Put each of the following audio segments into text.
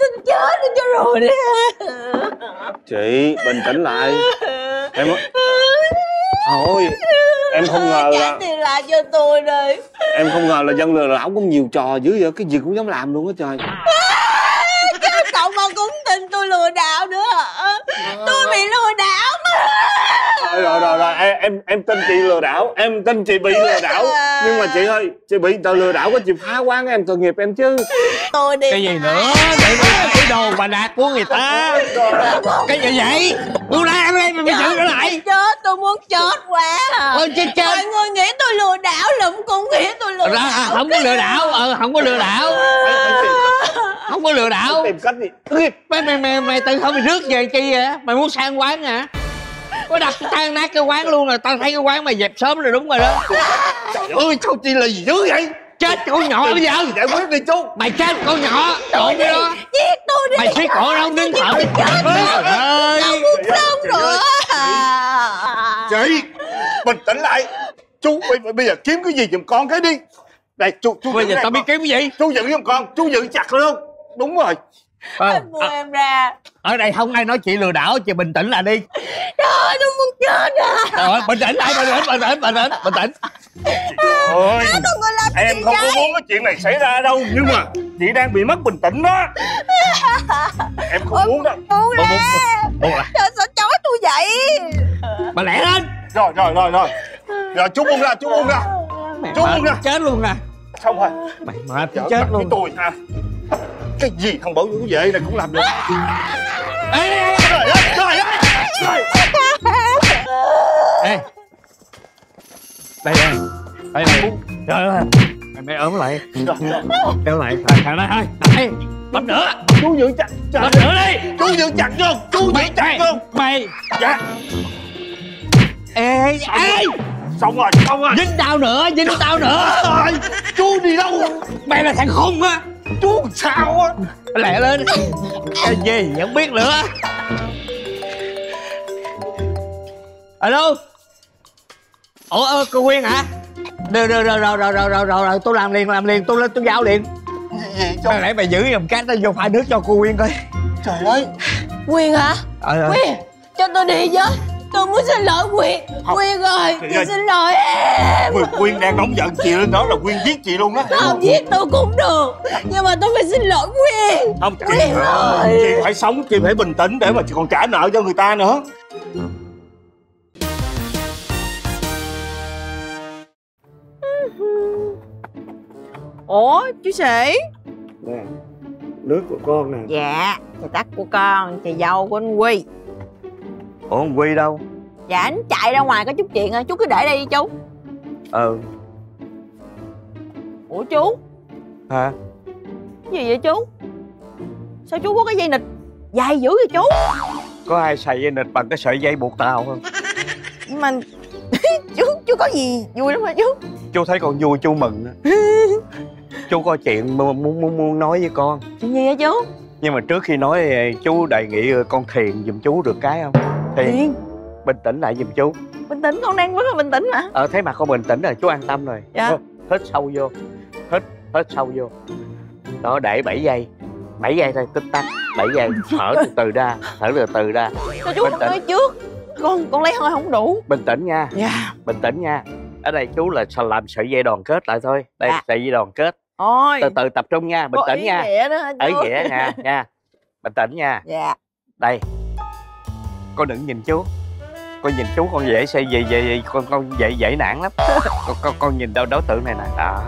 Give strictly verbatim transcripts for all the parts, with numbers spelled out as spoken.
xin chết đi cho rồi đi. Chị bình tĩnh lại em. Thôi em không ngờ là tiền lại cho tôi đi. Em không ngờ là dân lừa lão cũng nhiều trò dữ vậy, cái gì cũng dám làm luôn á trời. Cái cậu mà cũng tin tôi lừa đảo nữa hả? Tôi bị lừa đảo mà. Rồi rồi rồi, rồi. em em tin chị lừa đảo, em tin chị bị lừa đảo. Nhưng mà chị ơi, chị bị tờ lừa đảo có chị phá quán em tội nghiệp em chứ. Tôi đi. Cái gì nữa? Để cái đồ bà đạt của người ta. Cái gì vậy? Tôi ra em đây mà mày giữ nó lại. Chết, tôi muốn chết quá. Ôi chết chết. Mọi người nghĩ tôi lừa đảo, lụm cũng nghĩ tôi lừa đảo. Không có lừa đảo, ờ không có lừa đảo. Không có lừa đảo. Tìm cách đi. Mày mày mày mày tự không mày rước về chi vậy? Mày muốn sang quán hả? Có đặt tan nát cái quán luôn rồi, tao thấy cái quán mày dẹp sớm rồi đúng rồi đó. Trời ơi, sao chị là gì dữ vậy? Chết con nhỏ bây giờ. Giải quyết đi chú. Mày chết con nhỏ. Trộn đi đó. Giết tôi đi. Mày xí cổ đâu đứng thở. Trời ơi. Tao muốn sống nữa. Chị, bình tĩnh lại. Chú bây giờ kiếm cái gì giùm con cái đi. Đây chú, chú bây giờ tao biết kiếm cái gì? Chú giữ giùm con, chú giữ chặt luôn. Đúng rồi. Anh mua em ra. Ở đây không ai nói chị lừa đảo, chị bình tĩnh lại đi. Trời ơi, tôi muốn chết à. Trời ơi, bình tĩnh lại, bình tĩnh, bình tĩnh, bình tĩnh, bình tĩnh. Trời ơi, em không có muốn cái chuyện này xảy ra đâu. Nhưng mà chị đang bị mất bình tĩnh đó. Em không muốn đâu. Buông ra. Trời, sao chói tôi vậy? Bà lẹ lên. Rồi, rồi, rồi, rồi. Rồi, chú buông ra, chú buông ra. Chú buông ra. Chết luôn nè. Xong rồi. Mày mệt chết luôn. Tôi ha. Cái gì thằng Bảo Vũ vậy này cũng làm được. Ê, trời ơi, trời ơi, trời. Ê, đây đây, đây này, trời ơi, mày mày ốm lại, kéo lại, thằng này thôi, đây, bấm nữa, chú giữ chặt, bấm nữa đi, chú giữ chặt luôn, chú giữ chặt luôn, mày, dạ, ê, ê. Xong rồi, xong rồi, dính tao nữa, dính tao nữa, rồi, chú đi đâu, mày là thằng khùng á. Chú sao á? Lẹ lên. Cái gì không biết nữa. Alo. Ủa ơ cô Quyên hả? Rồi rồi rồi rồi rồi rồi rồi tôi làm liền làm liền tôi lên tôi giao liền. Hồi nãy mày giữ dòng cát nó vô pha nước cho cô Quyên coi. Trời ơi. Quyên hả? Quyên cho tôi đi với. Tôi muốn xin lỗi Quyên. Quyên ơi, chị xin lỗi em. Quyên đang nóng giận chị lên đó là Quyên giết chị luôn đó. Không giết tôi cũng được, nhưng mà tôi phải xin lỗi Quyên. Không Quyên ơi. Chị phải sống, chị phải bình tĩnh để mà chị còn trả nợ cho người ta nữa. Ủa chú Sĩ. Nè, nước của con nè. Dạ, chị tắt của con, chị dâu của anh Quy. Ủa ông Quy đâu? Dạ anh chạy ra ngoài có chút chuyện à, chú cứ để đây đi chú. Ừ. Ủa chú? Hả? Cái gì vậy chú? Sao chú có cái dây nịt dài dữ vậy chú? Có ai xài dây nịt bằng cái sợi dây buộc tàu không? Nhưng mà chú chú có gì vui lắm hả chú? Chú thấy con vui chú mừng đó. Chú có chuyện muốn muốn muốn nói với con. Chuyện gì vậy chú? Nhưng mà trước khi nói chú đề nghị con thiền giùm chú được cái không? Thiền? Thiền. Bình tĩnh lại giùm chú. Bình tĩnh, con đang rất là bình tĩnh mà. Ờ thế mà con bình tĩnh rồi chú an tâm rồi. Dạ. Hít sâu vô. Hít, hít sâu vô. Đó để bảy giây. bảy giây thôi, tích tắc. bảy giây, thở từ từ ra, thở từ từ ra. Cho chú không nói trước. Con con lấy hơi không đủ. Bình tĩnh nha. Dạ. Bình tĩnh nha. Ở đây chú là làm sợi dây đoàn kết lại thôi. Đây, dạ. Sợi dây đoàn kết. Ôi. Từ từ tập trung nha, bình tĩnh nha. Ở dĩa nha, nha. Bình tĩnh nha. Dạ. Đây. Con đừng nhìn chú. Con nhìn chú con dễ xây gì gì con con dễ dễ nản lắm. Con con, con nhìn đâu đối tượng này nè. Đó.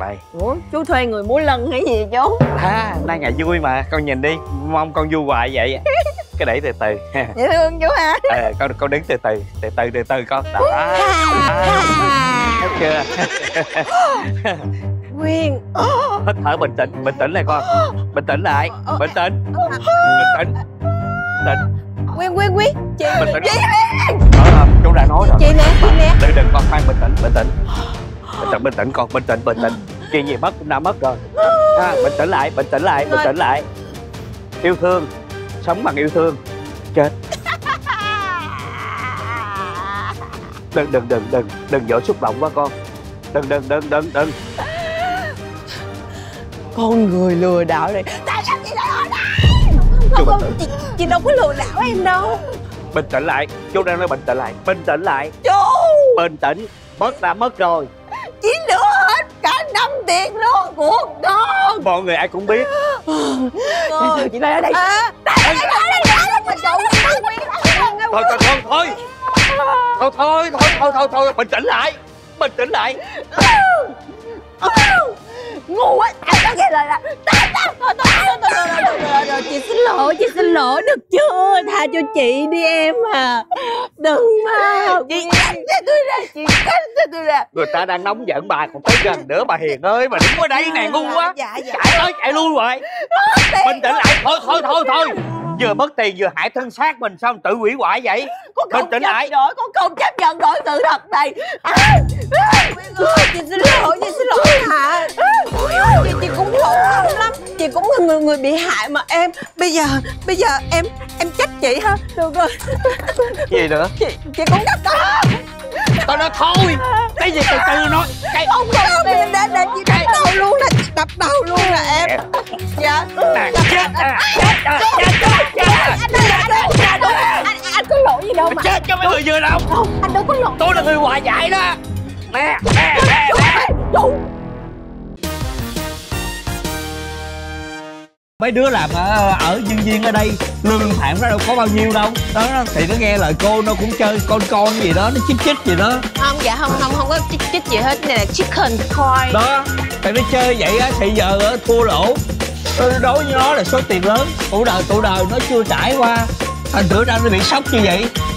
Đây. Ủa, chú thuê người múa lân hay gì chú? À, nay ngày vui mà, con nhìn đi, mong con vui hoài vậy. Cái đẩy từ từ. Dễ thương chú hả? À, con con đứng từ từ, từ từ từ từ con. Đó. Thấy chưa? Quyên hít thở bình tĩnh, bình tĩnh lại con, bình tĩnh lại, bình tĩnh, bình tĩnh, bình tĩnh. Quyên Quyên Quyên chị bình tĩnh. Chị đó, chú đã nói rồi. Chị nè, chị nè. Đừng đừng con khoan, bình tĩnh, bình tĩnh, bình tĩnh, bình tĩnh con, bình tĩnh, bình tĩnh. Chuyện gì mất cũng đã mất rồi. À, bình tĩnh lại, bình tĩnh lại, bình tĩnh lại. Yêu thương, sống bằng yêu thương, chết. Đừng đừng đừng đừng đừng dỗ xúc động quá con. Đừng đừng đừng đừng đừng. con người lừa đảo này. Tại sao chị lại ở đây? Không, không, không, chị, chị đâu có lừa đảo em đâu. Bình tĩnh lại, chú đang nói bình tĩnh lại. Bình tĩnh lại chú. Bình tĩnh, mất đã mất rồi. Chị lừa hết cả năm tiền luôn của con. Mọi người ai cũng biết. Rồi. Chị lại ở đây. À, đây, đây, đây, đây, đây, đây, đây. Thôi, thôi, thôi, thôi. Thôi, thôi, thôi, thôi, thôi, thôi, bình tĩnh lại. Bình tĩnh lại. Ngu quá, tao nghe lời là tao tao tao tao tao tao chị xin lỗi, chị xin lỗi được chưa? Tha cho chị đi em à. Đừng mà. Chị cắt cho tôi ra, chị cắt cho tôi ra. Người ta đang nóng giận bà còn tới gần nữa bà Hiền ơi, bà đứng ở đây này ngu quá. Chạy ơi, chạy luôn rồi. Bình tĩnh lại, thôi thôi thôi thôi. Vừa mất tiền vừa hại thân xác mình sao tự hủy hoại vậy? Con không chấp nhận đổi, con không chấp nhận đổi sự thật này. Chị xin lỗi, chị xin lỗi hả? Chị, chị cũng lỗi lắm, chị cũng là người người bị hại mà em. Bây giờ, bây giờ em em trách chị ha, được rồi. Gì nữa? Chị chị cũng trách con. Tao nói thôi, cái gì từ từ nói. Cái ông không tiền để để chị đập đầu luôn là chị đập đầu luôn là em. Dạ. Chết à, chết à, chết à, chết à. Anh có lỗi gì đâu mà. Chết cho mấy người vừa đâu. Không, anh đâu có lỗi. Tôi là người hòa giải đó. Nè, nè, nè, nè. Mấy đứa làm ở, ở nhân viên ở đây lương thảm nó đâu có bao nhiêu đâu đó, đó thì nó nghe lời cô nó cũng chơi con con gì đó, nó chích chích gì đó. Không, dạ không không không có chích chích gì hết, này là chicken coin đó. Thì nó chơi vậy á thì giờ á thua lỗ. Tôi đối với nó là số tiền lớn, tụ đời tụ đời nó chưa trải qua, thành thử ra nó bị sốc như vậy.